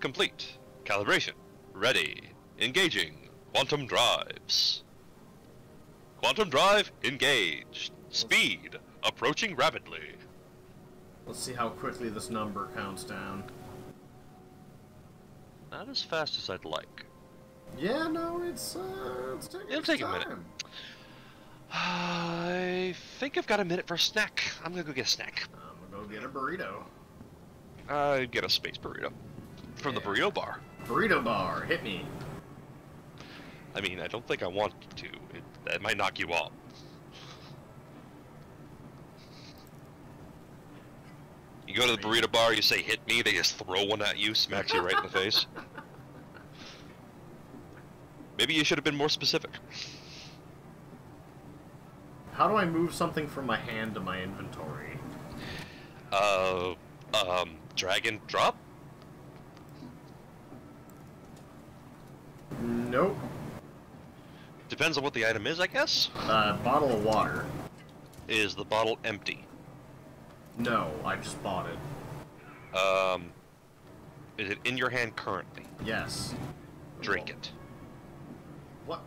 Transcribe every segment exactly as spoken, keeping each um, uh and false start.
complete. Calibration ready. Engaging quantum drives. Quantum drive engaged. Speed approaching rapidly. Let's see how quickly this number counts down. Not as fast as I'd like. Yeah, no, it's uh, it's taking It'll take time. a minute. I think I've got a minute for a snack. I'm gonna go get a snack. I'm gonna go get a burrito. I get a space burrito from yeah. the burrito bar. Burrito bar, hit me. I mean, I don't think I want to. It, that might knock you off. You go to the burrito bar, you say, hit me, they just throw one at you, smacks you right in the face. Maybe you should have been more specific. How do I move something from my hand to my inventory? Uh, um, drag and drop? Nope. Depends on what the item is, I guess? Uh, bottle of water. Is the bottle empty? No, I just bought it. Um, is it in your hand currently? Yes. Drink it. What?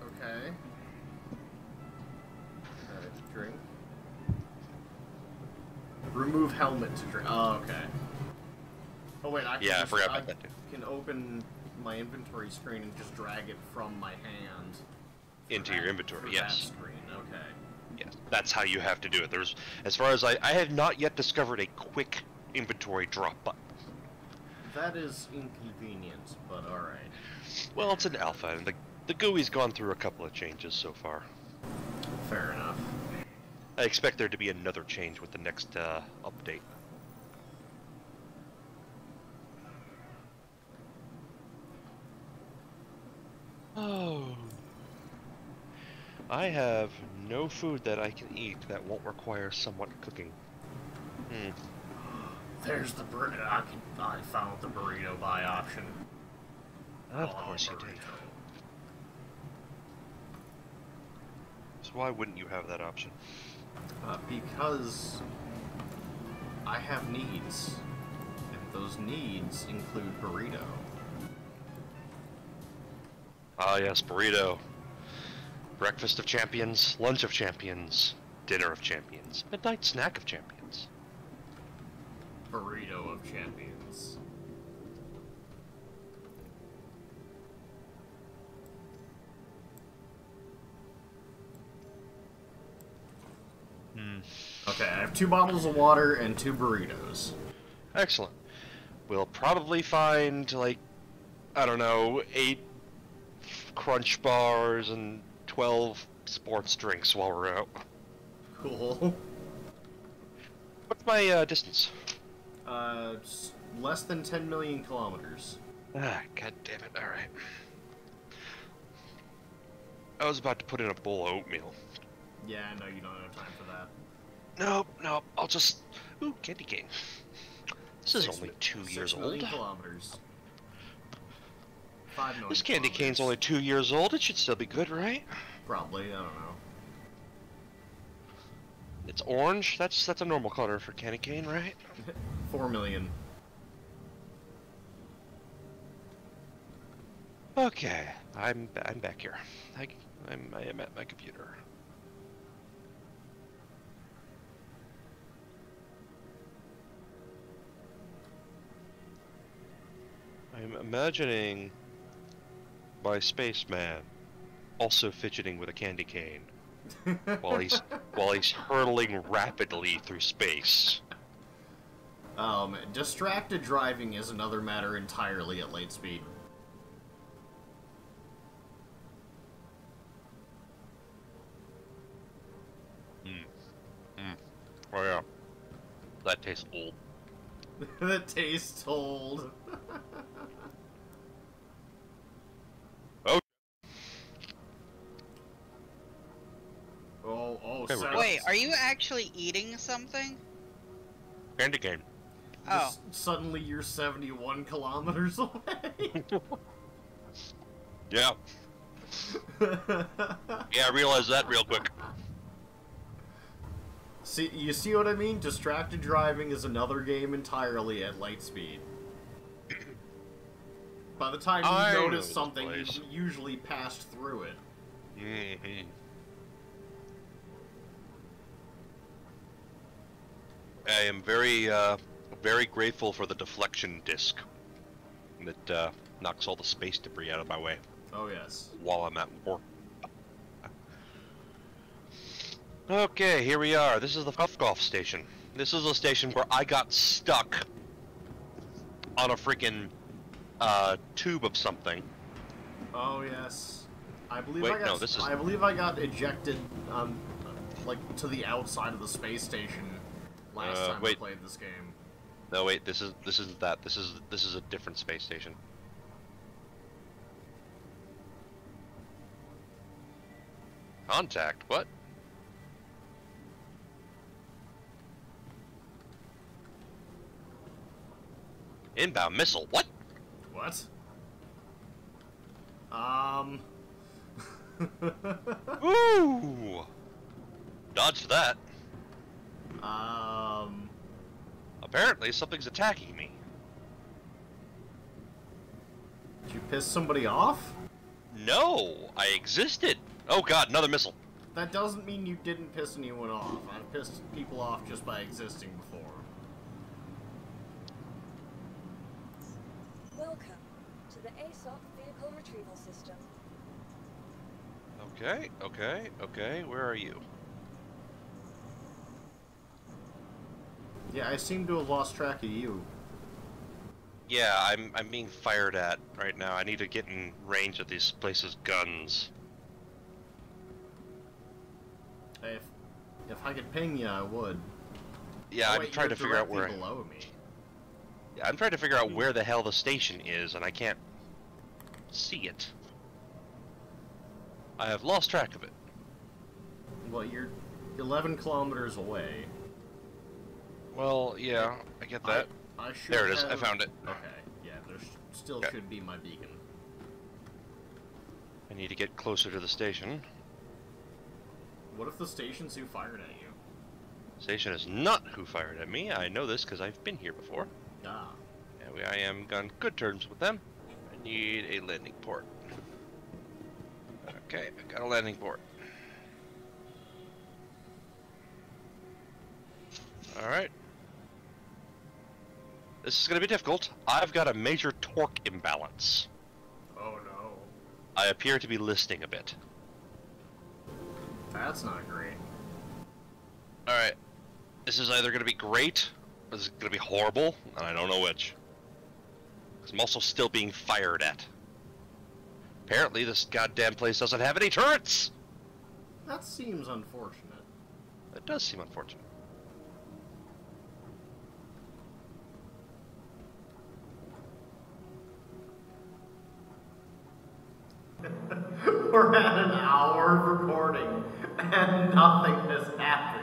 Okay. Uh, drink. Remove helmet to drink. Oh, okay. Oh wait, I can. Yeah, just, I forgot about I that too. Can open my inventory screen and just drag it from my hand into that, your inventory. Yes. That screen. Okay. Yes, that's how you have to do it. There's, as far as I, I have not yet discovered a quick inventory drop button. That is inconvenient, but all right. Well, it's an alpha, and the the G U I's gone through a couple of changes so far. Fair enough. I expect there to be another change with the next uh, update. Oh. I have no food that I can eat that won't require somewhat cooking. Hmm. There's the burrito. I, can, I found the burrito buy option. Of oh, course burrito. you did. So why wouldn't you have that option? Uh, because I have needs. And those needs include burrito. Ah yes, burrito. Breakfast of champions, lunch of champions, dinner of champions, midnight snack of champions. Burrito of champions. Hmm. Okay, I have two bottles of water and two burritos. Excellent. We'll probably find, like, I don't know, eight crunch bars and twelve sports drinks while we're out. Cool. What's my uh, distance? Uh, less than ten million kilometers. Ah, god damn it! All right. I was about to put in a bowl of oatmeal. Yeah, I know you don't have time for that. Nope, nope. I'll just. Ooh, candy cane. This is six, only two six years million old. Kilometers. Five million this candy kilometers. cane's only two years old. It should still be good, right? Probably. I don't know. It's orange. That's that's a normal color for candy cane, right? Four million. Okay, I'm I'm back here. I I'm, I am at my computer. I'm imagining my spaceman also fidgeting with a candy cane while he's while he's hurtling rapidly through space. Um, distracted driving is another matter entirely at light speed. Mm. Mm. Oh yeah. That tastes old. That tastes old. Oh, oh, so wait, are you actually eating something? Candy cane. Oh. S suddenly you're seventy-one kilometers away. Yeah. Yeah, I realized that real quick. See, you see what I mean? Distracted driving is another game entirely at light speed. By the time you notice something, you've usually passed through it. Mm-hmm. I am very, uh, very grateful for the deflection disc that uh, knocks all the space debris out of my way. Oh, yes. While I'm at war. Okay, here we are. This is the Fofkoff station. This is a station where I got stuck on a freaking uh, tube of something. Oh, yes. I believe, Wait, I, got, no, this is... I believe I got ejected um, like to the outside of the space station. Last uh, time wait. I played this game. No, wait. This is this isn't that. This is this is a different space station. Contact. What? Inbound missile. What? What? Um. Ooh. Dodge that. Um. Apparently, something's attacking me. Did you piss somebody off? No, I existed. Oh god, another missile. That doesn't mean you didn't piss anyone off. I've pissed people off just by existing before. Welcome to the A S O C vehicle retrieval system. Okay, okay, okay. Where are you? Yeah, I seem to have lost track of you. Yeah, I'm I'm being fired at right now. I need to get in range of these places' guns. Hey, if if I could ping you, I would. Yeah, oh, I'm wait, trying to figure out where. Below me. Yeah, I'm trying to figure out where the hell the station is, and I can't see it. I have lost track of it. Well, you're eleven kilometers away. Well, yeah, I get that. I, I there it is, have... I found it. Okay, yeah, there still okay. should be my beacon. I need to get closer to the station. What if the station's who fired at you? Station is not who fired at me. I know this because I've been here before. Ah. Yeah, I am on good terms with them. I need a landing port. Okay, I got a landing port. Alright. This is going to be difficult. I've got a major torque imbalance. Oh no. I appear to be listing a bit. That's not great. Alright. This is either going to be great, or this is going to be horrible, and I don't know which. Because I'm also still being fired at. Apparently this goddamn place doesn't have any turrets! That seems unfortunate. It does seem unfortunate. We're at an hour of recording, and nothing has happened.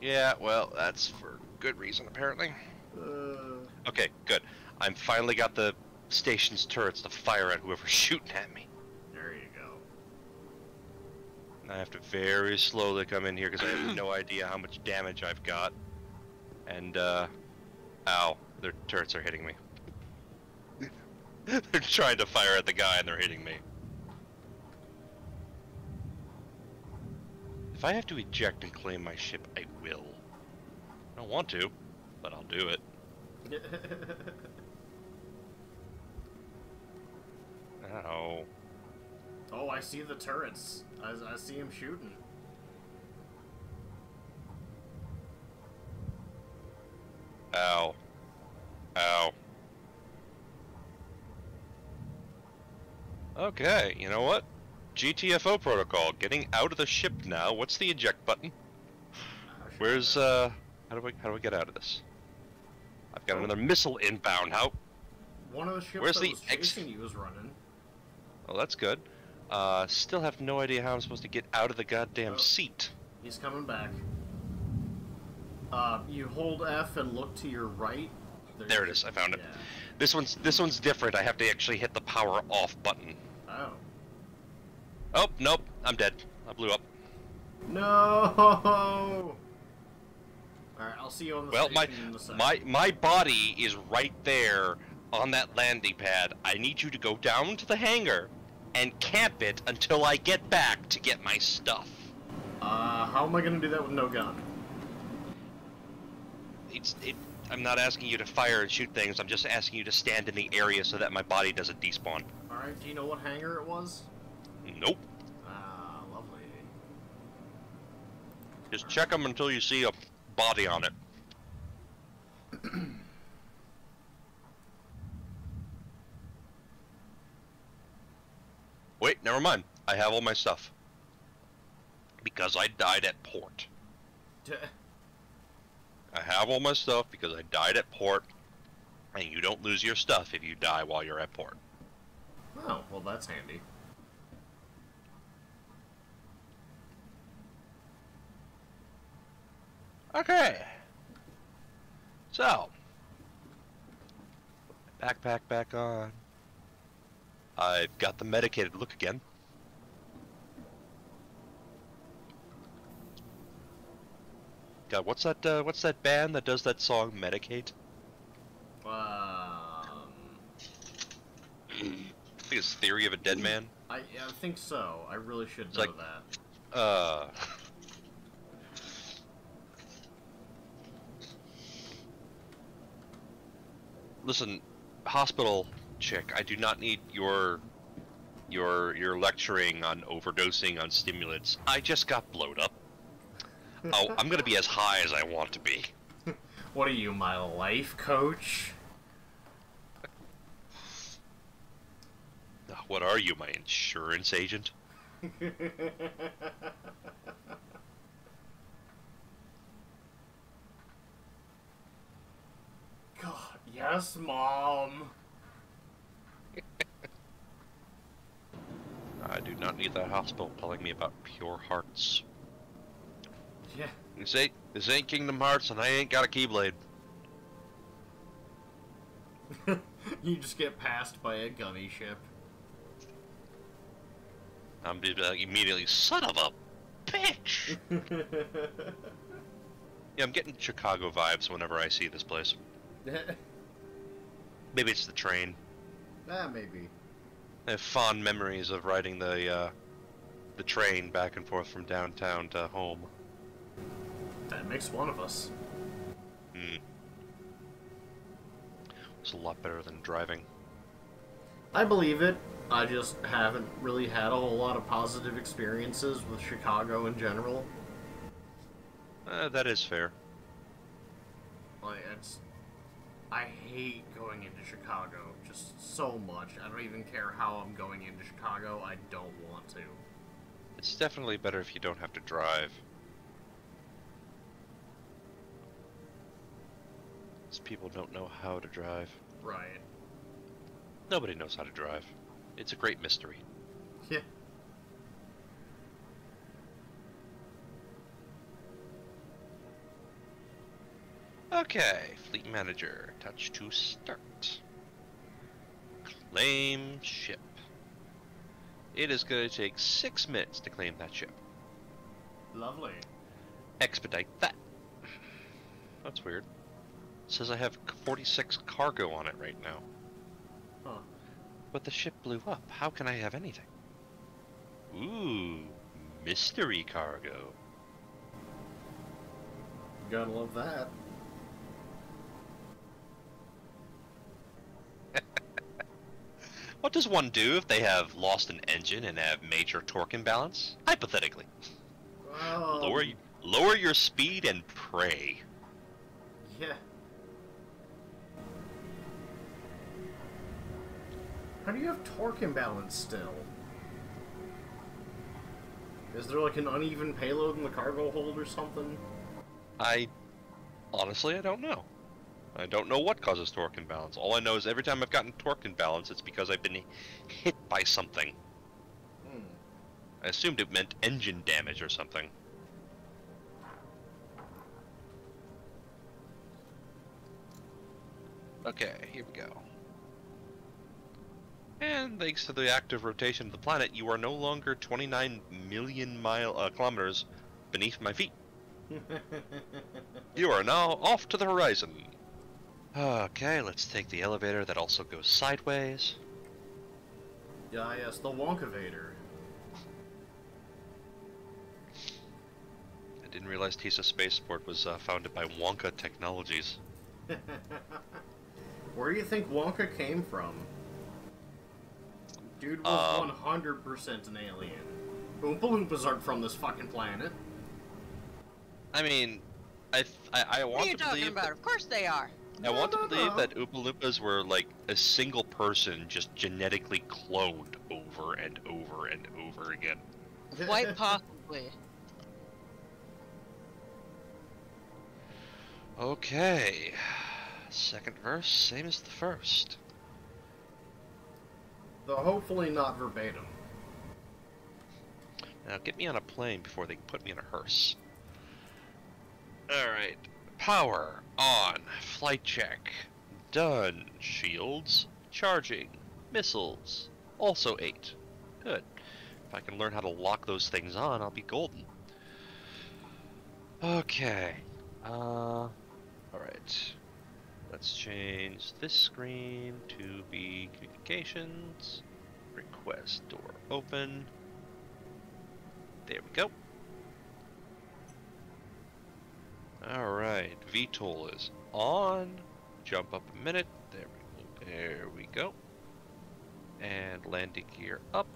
Yeah, well, that's for good reason, apparently. Uh... Okay, good. I'm finally got the station's turrets to fire at whoever's shooting at me. There you go. And I have to very slowly come in here, because I have no idea how much damage I've got. And, uh... ow, their turrets are hitting me. They're trying to fire at the guy and they're hitting me. If I have to eject and claim my ship, I will. I don't want to, but I'll do it. Ow. Oh, I see the turrets. I, I see him shooting. Ow. Ow. Okay, you know what? G T F O protocol, getting out of the ship now. What's the eject button? Where's uh how do I how do I get out of this? I've got another missile inbound. How one of the ships Where's that the was chasing you was running. Oh, that's good. Uh still have no idea how I'm supposed to get out of the goddamn oh, seat. He's coming back. Uh you hold F and look to your right. There, there it is, I found it. Yeah. This one's this one's different. I have to actually hit the power off button. Oh. Oh, nope, I'm dead. I blew up. No. Alright, I'll see you on the well, station my, in the side. my my body is right there on that landing pad. I need you to go down to the hangar and camp it until I get back to get my stuff. Uh, how am I gonna do that with no gun? It's it. I'm not asking you to fire and shoot things. I'm just asking you to stand in the area so that my body doesn't despawn. All right. Do you know what hangar it was? Nope. Ah, lovely. Just check them until you see a body on it. Wait, never mind. I have all my stuff. Because I died at port. I have all my stuff because I died at port, and you don't lose your stuff if you die while you're at port. Oh, well that's handy. Okay. So. Backpack back on. I've got the medicated look again. God, what's that? Uh, what's that band that does that song, Medicate? Um, I think it's Theory of a Dead Man. I, I think so. I really should it's know like, that. Uh. Listen, hospital chick. I do not need your, your, your lecturing on overdosing on stimulants. I just got blowed up. Oh, I'm gonna be as high as I want to be. What are you, my life coach? What are you, my insurance agent? God, yes, Mom! I do not need that hospital telling me about pure hearts. Yeah. This ain't, this ain't Kingdom Hearts, and I ain't got a Keyblade. You just get passed by a gunny ship. I'm uh, immediately, son of a bitch! Yeah, I'm getting Chicago vibes whenever I see this place. Maybe it's the train. Ah, maybe. I have fond memories of riding the, uh, the train back and forth from downtown to home. That makes one of us. Hmm. It's a lot better than driving. I believe it. I just haven't really had a whole lot of positive experiences with Chicago in general. Uh, that is fair. Like, it's... I hate going into Chicago just so much. I don't even care how I'm going into Chicago. I don't want to. It's definitely better if you don't have to drive. People don't know how to drive. Right. Nobody knows how to drive. It's a great mystery. Yeah. Okay, fleet manager. Touch to start. Claim ship. It is going to take six minutes to claim that ship. Lovely. Expedite that. That's weird. It says I have forty-six cargo on it right now. Huh. But the ship blew up. How can I have anything? Ooh, mystery cargo. Gotta love that. What does one do if they have lost an engine and have major torque imbalance? Hypothetically. Well... Lower, lower your speed and pray. Yeah. How do you have torque imbalance still? Is there like an uneven payload in the cargo hold or something? I... honestly, I don't know. I don't know what causes torque imbalance. All I know is every time I've gotten torque imbalance, it's because I've been hit by something. Hmm. I assumed it meant engine damage or something. Okay, here we go. And thanks to the active rotation of the planet, you are no longer twenty-nine million mile uh, kilometers beneath my feet. You are now off to the horizon. Okay, let's take the elevator that also goes sideways. Yeah, yes, the Wonkavator. I didn't realize T I S A Spaceport was uh, founded by Wonka Technologies. Where do you think Wonka came from? Dude was um, one hundred percent an alien. Oompa Loompas aren't from this fucking planet. I mean, I th I, I want what are you to believe. About? That, of course they are. I want to believe that Oompa Loompas were like a single person, just genetically cloned over and over and over again. Quite possibly. Okay. Second verse, same as the first. Though hopefully not verbatim. Now get me on a plane before they put me in a hearse. Alright, power on, flight check, done, shields, charging, missiles, also eight, good. If I can learn how to lock those things on, I'll be golden. Okay, uh, alright, let's change this screen to be communications, request door open, there we go. Alright, V TOL is on. Jump up a minute. There we go. There we go. And landing gear up.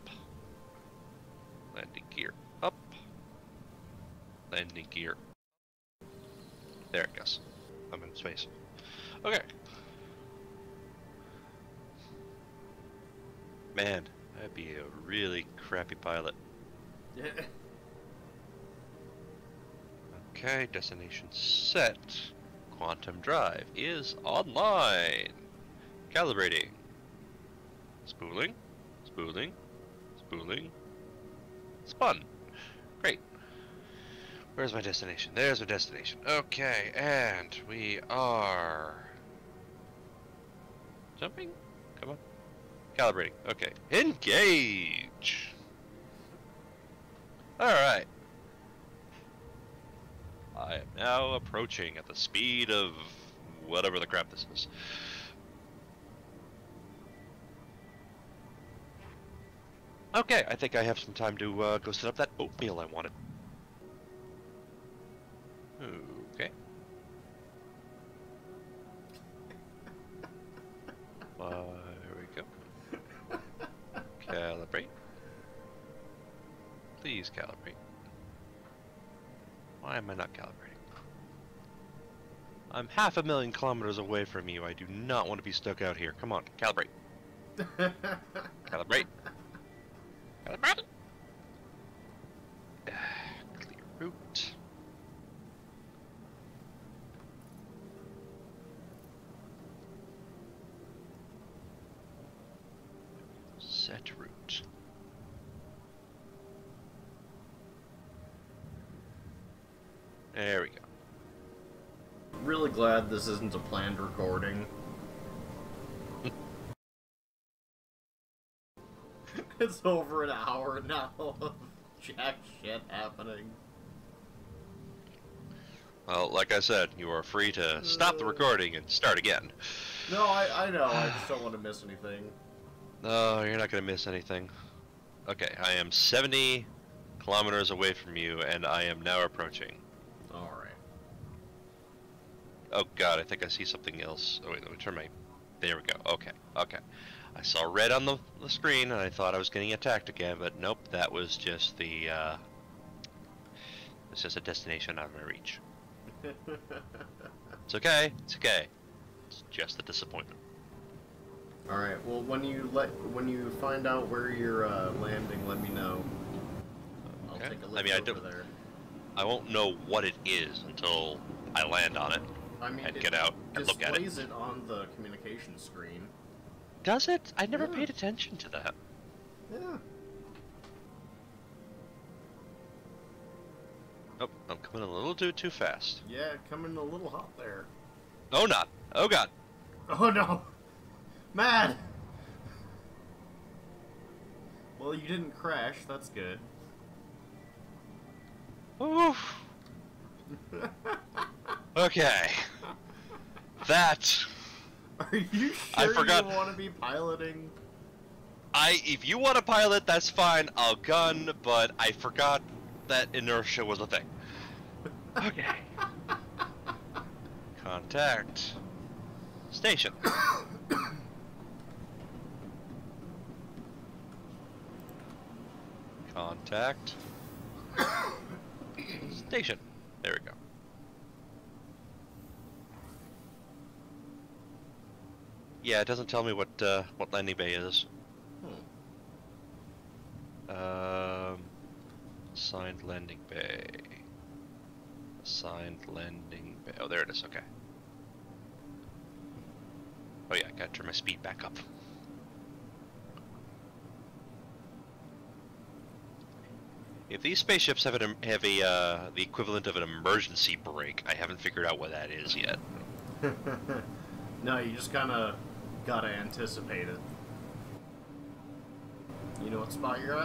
Landing gear up. Landing gear. There it goes. I'm in space. Okay. Man, I'd be a really crappy pilot. Yeah. Okay, destination set. Quantum drive is online. Calibrating. Spooling. Spooling. Spooling. Spun. Great. Where's my destination? There's my destination. Okay, and we are... Jumping? Come on. Calibrating. Okay. Engage! Alright. I am now approaching at the speed of whatever the crap this is. Okay, I think I have some time to uh, go set up that oatmeal I wanted. Okay. Uh, here we go. Calibrate. Please calibrate. Why am I not calibrating? I'm half a million kilometers away from you. I do not want to be stuck out here. Come on, calibrate. Calibrate. Calibrate. Clear route. Set route. There we go. Really glad this isn't a planned recording. It's over an hour now of jack shit happening. Well, like I said, you are free to stop the recording and start again. No, I, I know. I just don't want to miss anything. No, you're not going to miss anything. Okay, I am seventy kilometers away from you, and I am now approaching. Alright. Oh god, I think I see something else. Oh wait, let me turn my... There we go, okay, okay. I saw red on the, the screen and I thought I was getting attacked again, but nope, that was just the, uh... It's just a destination out of my reach. It's okay, it's okay. It's just a disappointment. Alright, well when you let, when you find out where you're uh, landing, let me know. I'll okay. take a look I mean, over I don't... there. I won't know what it is until I land on it I mean, and it get out and look at it. It displays it on the communication screen. Does it? I never yeah. paid attention to that. Yeah. Oh, I'm coming a little too too fast. Yeah, coming a little hot there. Oh not! Oh god! Oh no! Man! Well, you didn't crash. That's good. Oof. Okay. That. Are you sure I forgot. You want to be piloting? I, if you want to pilot, that's fine. I'll gun, but I forgot that inertia was a thing. Okay. Contact. Station. Contact. Station. There we go. Yeah, it doesn't tell me what uh, what landing bay is. Hmm. Um, assigned landing bay. Assigned landing bay. Oh, there it is. Okay. Oh yeah, I gotta turn my speed back up. If these spaceships have an have a uh, the equivalent of an emergency brake, I haven't figured out what that is yet. No, you just kind of gotta anticipate it. You know what spot you're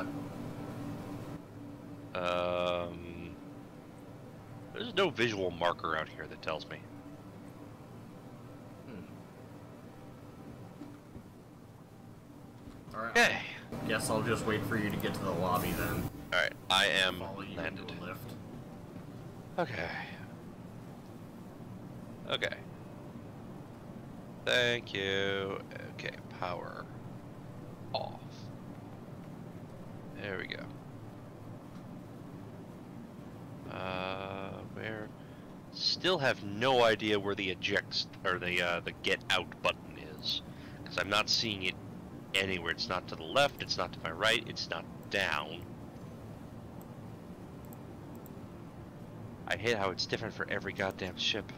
at? Um, there's no visual marker out here that tells me. Hmm. All right. Hey. Guess I'll just wait for you to get to the lobby then. All right, I am landed. Lift. Okay. Okay. Thank you. Okay, power off. There we go. Uh, where? Still have no idea where the eject or the uh, the get out button is, because I'm not seeing it anywhere. It's not to the left. It's not to my right. It's not down. I hate how it's different for every goddamn ship.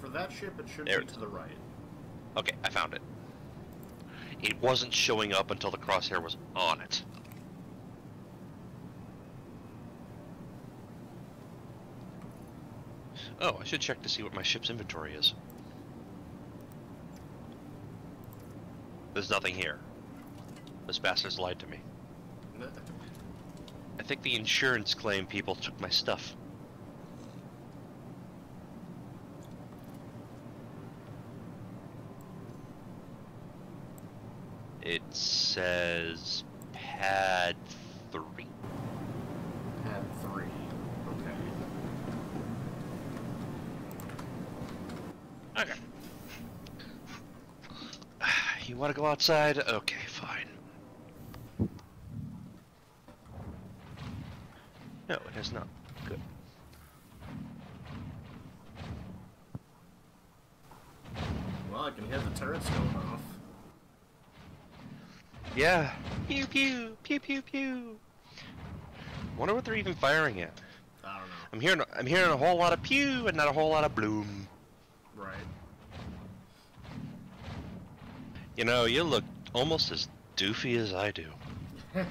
For that ship, it should there be to the right. Okay, I found it. It wasn't showing up until the crosshair was on it. Oh, I should check to see what my ship's inventory is. There's nothing here. This bastard's lied to me. I think the insurance claim people took my stuff. It says pad three. Pad three. Okay. Okay. You want to go outside? Okay, fine. No, it has not. Good. Well, I can hear the turrets going off. Yeah. Pew pew pew pew pew. Wonder what they're even firing at. I don't know. I'm hearing I'm hearing a whole lot of pew and not a whole lot of bloom. Right. You know, you look almost as doofy as I do. All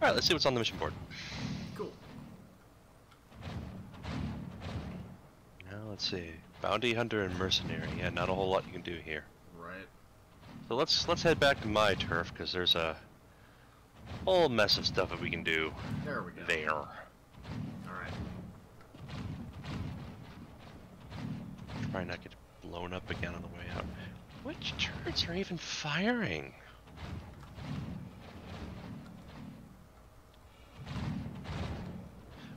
right, let's see what's on the mission board. Cool. Now let's see. Bounty hunter and mercenary. Yeah, not a whole lot you can do here. Right. So let's let's head back to my turf because there's a whole mess of stuff that we can do. There we go. There. All right. Try not to get blown up again on the way out. Which turrets are even firing?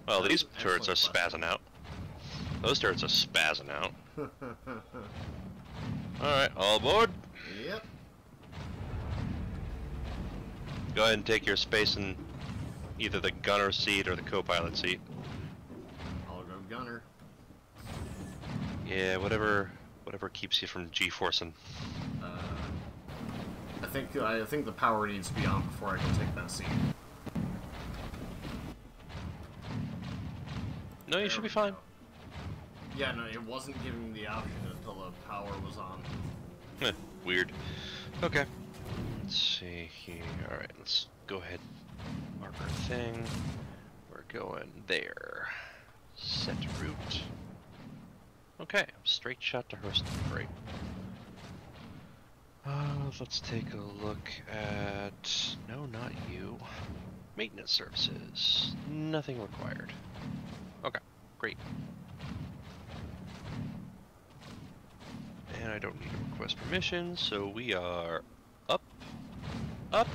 Well, these turrets are spazzing out. Those turrets are spazzing out. Alright, all aboard? Yep. Go ahead and take your space in either the gunner seat or the co-pilot seat. I'll go gunner. Yeah, whatever whatever keeps you from G-forcing. Uh, I think I think the power needs to be on before I can take that seat. No, you there should be fine. Go. Yeah, no, it wasn't giving me the option until the power was on. Eh, weird. Okay. Let's see here. Alright, let's go ahead and mark our thing. We're going there. Set route. Okay, straight shot to Hurston. Great. Uh, let's take a look at... No, not you. Maintenance services. Nothing required. Okay, great. And I don't need to request permission, so we are up, up,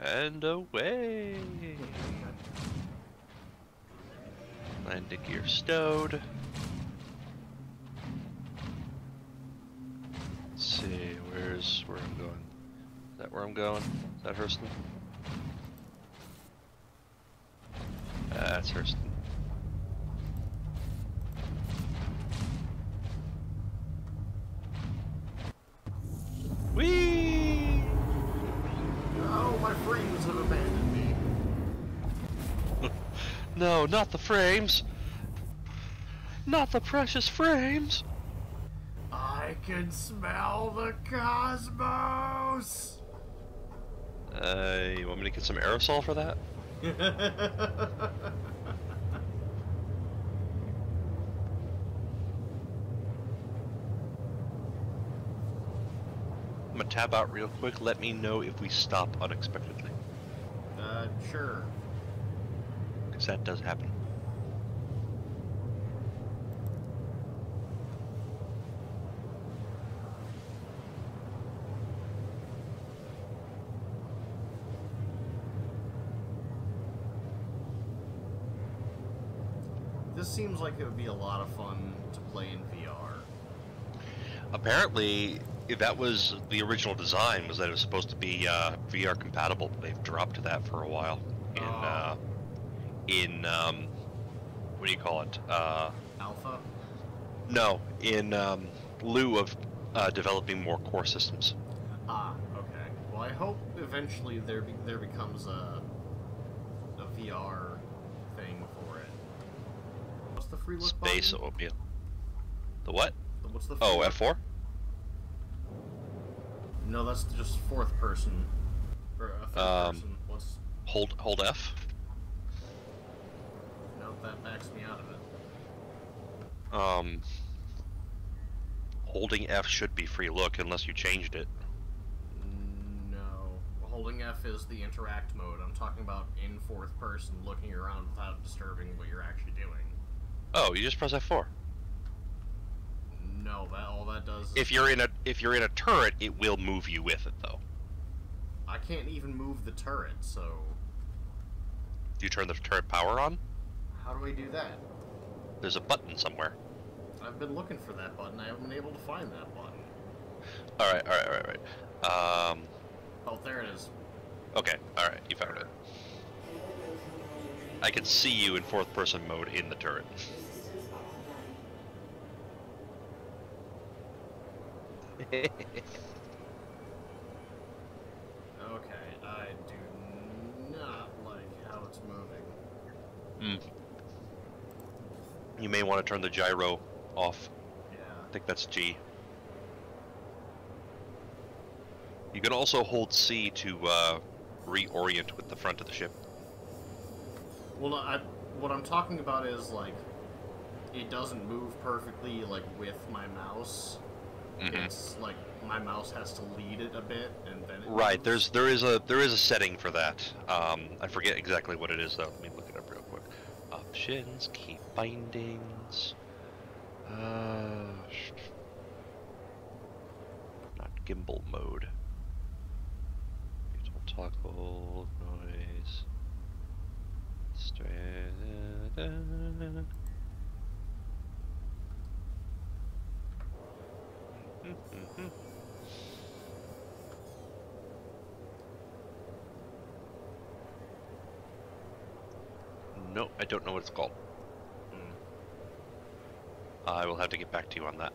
and away. Landing gear stowed. Let's see, where's where I'm going? Is that where I'm going? Is that Hurston? That's Hurston. Whee! No, my frames have abandoned me. No, not the frames. Not the precious frames. I can smell the cosmos. Uh, you want me to get some aerosol for that? I'm gonna tab out real quick. Let me know if we stop unexpectedly. Uh, sure. Because that does happen. This seems like it would be a lot of fun to play in V R. Apparently, that was the original design, was that it was supposed to be uh, V R compatible. They've dropped that for a while. In, oh. uh, in um, what do you call it? Uh, Alpha? No, in um, lieu of uh, developing more core systems. Ah, okay. Well, I hope eventually there be there becomes a, a V R thing for it. The free look space button? Opium. The what? The, what's the oh, F four? No, that's just fourth person. Or a fifth um, person. What's... Hold, hold F. No, that backs me out of it. Um, holding F should be free look unless you changed it. No. Holding F is the interact mode. I'm talking about in fourth person, looking around without disturbing what you're actually doing. Oh, you just press F four. No, that all that does is if you're in a if you're in a turret, it will move you with it though. I can't even move the turret, so do you turn the turret power on? How do I do that? There's a button somewhere. I've been looking for that button. I haven't been able to find that button. All right, all right, all right, all right. Um Oh, there it is. Okay, all right. You found it. I can see you in fourth person mode in the turret. Okay, I do not like how it's moving. Mm. You may want to turn the gyro off. Yeah. I think that's G. You can also hold C to uh, reorient with the front of the ship. Well, I, what I'm talking about is, like, it doesn't move perfectly, like, with my mouse. Mm-hmm. It's, like, my mouse has to lead it a bit, and then it Right, moves. There's, there is a, there is a setting for that. Um, I forget exactly what it is, though. Let me look it up real quick. Options, key bindings. Uh, not gimbal mode. Toggle, noise. No, I don't know what it's called. Mm. I will have to get back to you on that.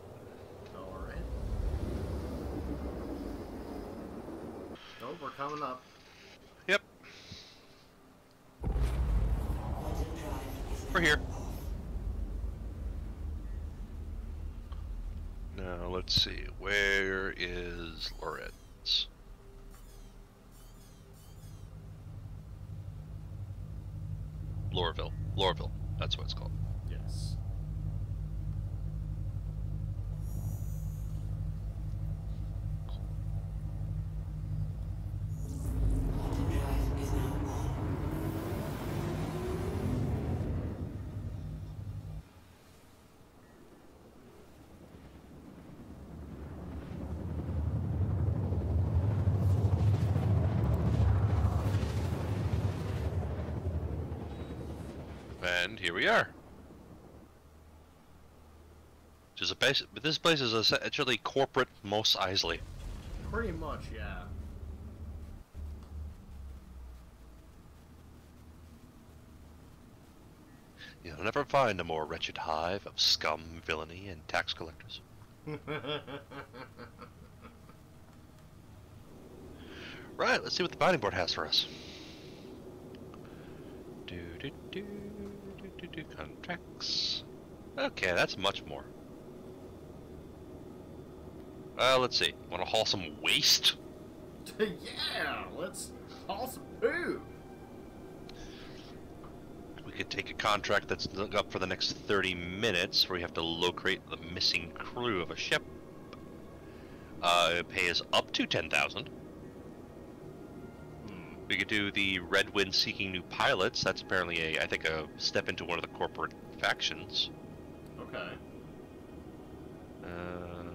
All right. No, we're coming up. Yep. We're here. Now, let's see. Where is Loretz? Lorville. Lorville. That's what it's called. Yes. And here we are. Which is a base, but this place is essentially corporate Mos Eisley. Pretty much, yeah. You'll never find a more wretched hive of scum, villainy, and tax collectors. Right, let's see what the bounty board has for us. Do, do, do, do, do, do, contracts. Okay, that's much more. Uh, let's see. Want to haul some waste? Yeah, let's haul some poo. We could take a contract that's up for the next thirty minutes, where we have to locate the missing crew of a ship. Uh, it pays up to ten thousand. We could do the Red Wind seeking new pilots. That's apparently a, I think, a step into one of the corporate factions. Okay. Um,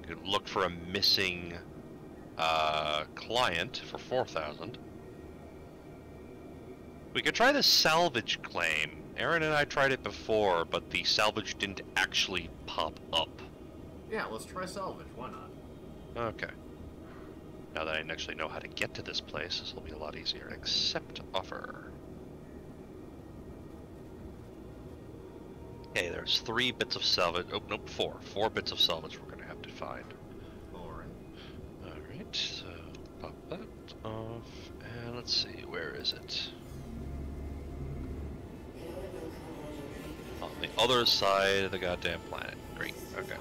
you could look for a missing uh, client for four thousand. We could try the salvage claim. Aaron and I tried it before, but the salvage didn't actually pop up. Yeah, let's try salvage. Why not? Okay. Now that I actually know how to get to this place, this will be a lot easier. Accept offer. Okay, there's three bits of salvage. Oh, nope, four. Four bits of salvage we're going to have to find. Alright. Alright, so pop that off. And let's see, where is it? On the other side of the goddamn planet. Great, okay.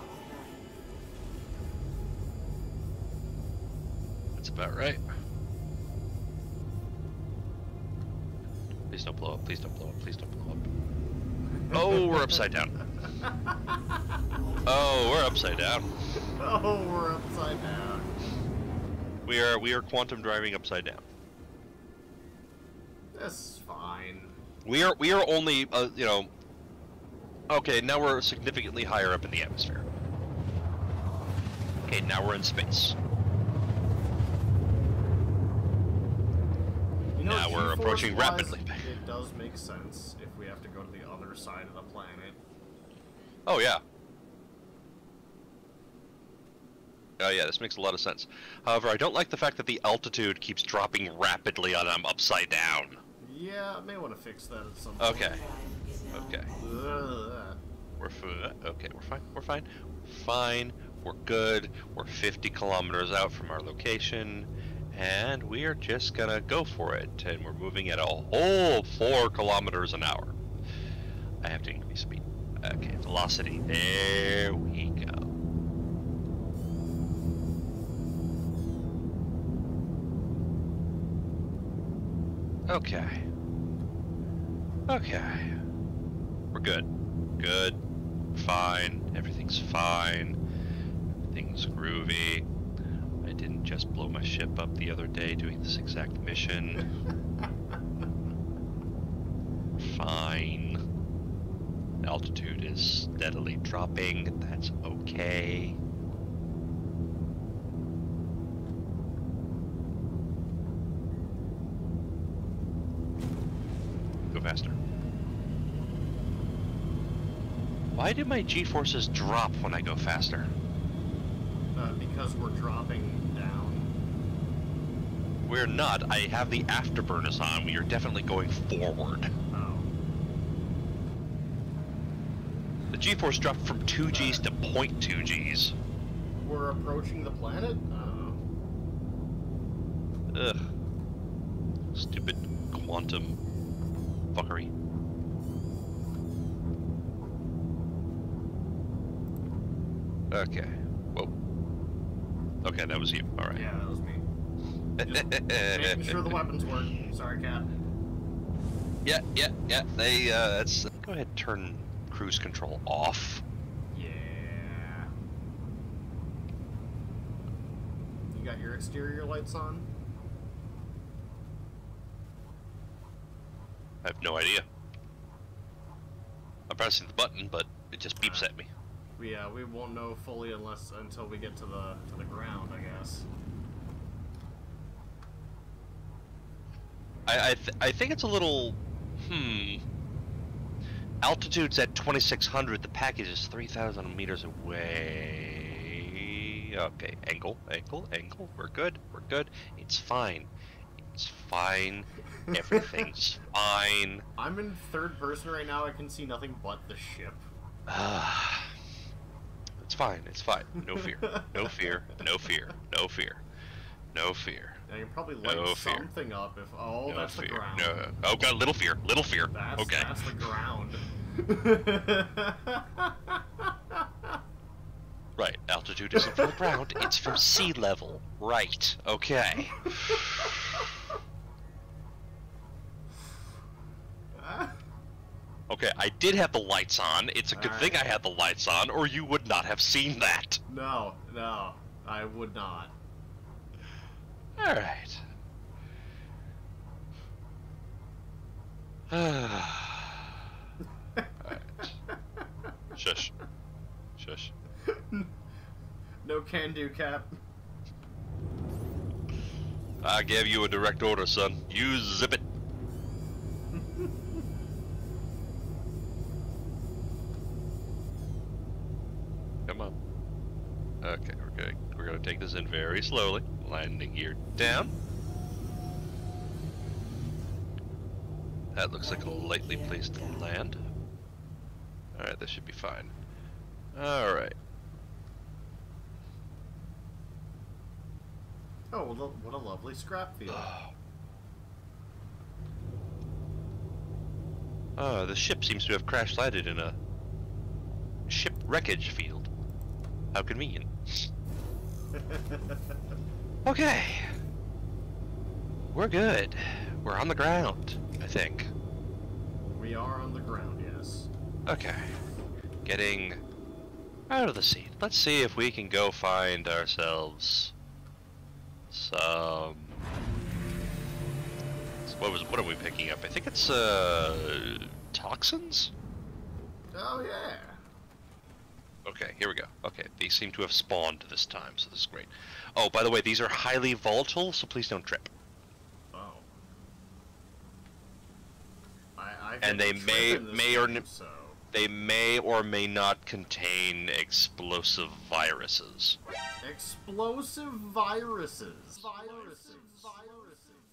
That's about right. Please don't blow up, please don't blow up, please don't blow up. Oh, we're upside down. Oh, we're upside down. Oh, we're upside down. We are we are quantum driving upside down. That's fine. We are we are only uh, you know. Okay, now we're significantly higher up in the atmosphere. Okay, now we're in space. No, now we're approaching rapidly. It does make sense if we have to go to the other side of the planet. Oh, yeah. Oh, yeah, this makes a lot of sense. However, I don't like the fact that the altitude keeps dropping rapidly and I'm upside down. Yeah, I may want to fix that at some point. Okay. Okay. Ugh. We're fine. Okay, we're fine. We're fine. Fine. We're good. We're fifty kilometers out from our location. And we're just gonna go for it, and we're moving at a whole four kilometers an hour. I have to increase speed. Okay, velocity. There we go. Okay. Okay. We're good. Good. Fine. Everything's fine. Everything's groovy. Didn't just blow my ship up the other day doing this exact mission. Fine. Altitude is steadily dropping. That's okay. Go faster. Why do my G-forces drop when I go faster? Uh, because we're dropping. We're not. I have the afterburners on. We are definitely going forward. Oh. The G-force dropped from two G's to zero point two G's. We're approaching the planet? Uh. Ugh. Stupid quantum fuckery. Okay. Whoa. Okay, that was you. Alright. Yeah, that was me. Just making sure the weapons work. Sorry, Cap. Yeah, yeah, yeah. They, uh, that's. Go ahead, turn cruise control off. Yeah. You got your exterior lights on? I have no idea. I'm pressing the button, but it just beeps at me. Yeah, we won't know fully unless until we get to the to the ground, I guess. I I, th I think it's a little Hmm. Altitude's at twenty-six hundred. The package is three thousand meters away. Okay, angle, angle, angle. We're good. We're good. It's fine. It's fine. Everything's fine. I'm in third person right now. I can see nothing but the ship. It's fine. It's fine. No fear. No fear. No fear. No fear. No fear. Now you can probably light no something fear. up if oh no that's fear. the ground. No. Oh god, little fear, little fear. That's, okay. That's the ground. Right. Altitude isn't from the ground. It's from sea level. Right. Okay. Okay, I did have the lights on. It's a All good right. thing I had the lights on, or you would not have seen that. No, no, I would not. All right. All right. Shush. Shush. No can-do, Cap. I gave you a direct order, son. You zip it. Come on. Okay, we're good. We're gonna take this in very slowly. Landing gear down. That looks like a lightly placed land. Alright, this should be fine. Alright. Oh, what a lovely scrap field. Oh. Oh, the ship seems to have crash landed in a ship wreckage field. How convenient. Okay. We're good. We're on the ground, I think. We are on the ground, yes. Okay. Getting out of the seat. Let's see if we can go find ourselves some... What was? What are we picking up? I think it's, uh... toxins? Oh, yeah. Okay, here we go. Okay, they seem to have spawned this time, so this is great. Oh, by the way, these are highly volatile, so please don't trip. Oh. I, I and they may may game, or so. they may or may not contain explosive viruses. Explosive viruses. Viruses. Viruses. Viruses.